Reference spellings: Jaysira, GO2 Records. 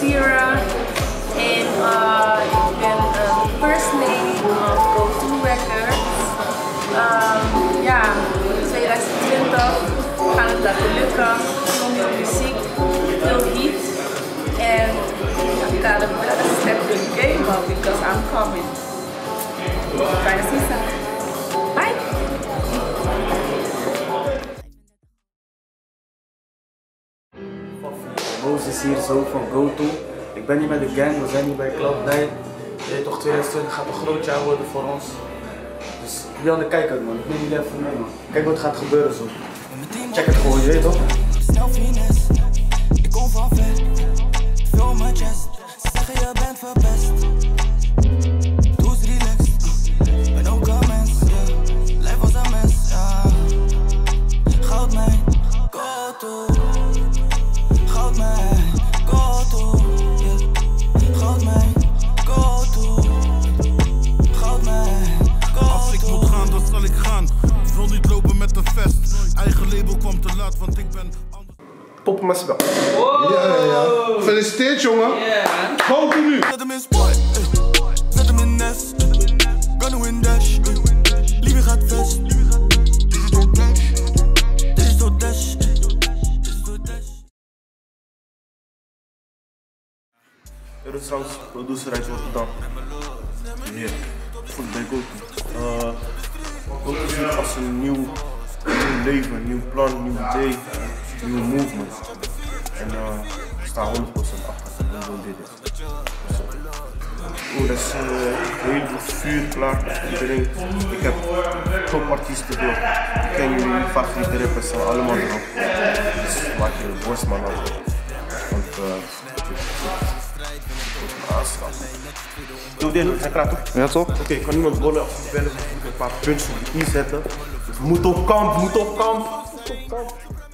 Jaysira, en ik ben first lady of GO2 Records. Ja, in 2020 gaat het dat lukken. Veel muziek, veel hits. En ik ga de better step in the game up because I'm coming. Jaysira. Boos is hier zo van GO2. Ik ben hier met de gang, we zijn hier bij Club Night. Nee, toch 2020 gaat een groot jaar worden voor ons. Dus jullie aan de kijk uit, man. Ik neem jullie even mee, man. Kijk wat gaat gebeuren zo. Check het gewoon, je weet toch? Ik kom van ver. Vul mijn chest. Zeggen je bent verpest. Doe eens relaxed. Ben ook een mens. Lijf als een mens. Goud mij. GO2. Poppen maar spel. Wow. Ja. Gefeliciteerd, jongen. Go to nu. Zet hem in sport. Zet hem in nest. Gano in dash. Liebe gaat vest. Dit is door dash. Dit is door dash. Er is trouwens een producer uit Rotterdam. Hier. Voor de Go2. Go2 ziet als een nieuw leven, nieuw plan, nieuw idee. Nieuwe movement. En ik sta 100% achter. Ik doe dit. Er is heel veel vuur klaar. Ik heb topartiesten door. Ik ken jullie favoriete rappers en allemaal erop. Dus maak je borst man op. Want doe dit, zijn klaar toch? Ja toch? Oké, ik kan niemand bollen of verder. Ik kan een paar punten op de i zetten. Moet op kamp, moet op kamp.